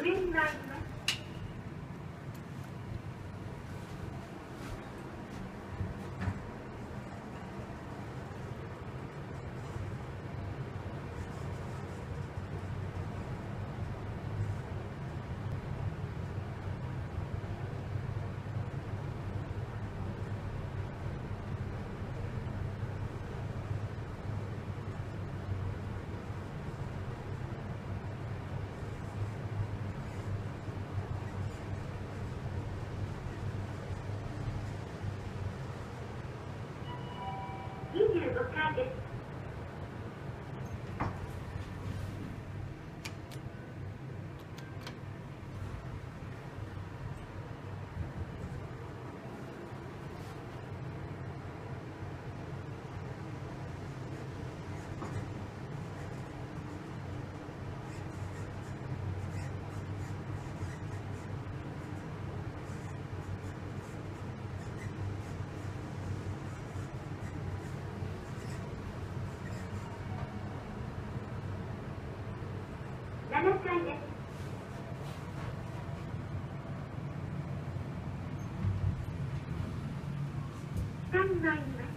上になります。25回です。7回です。3枚目。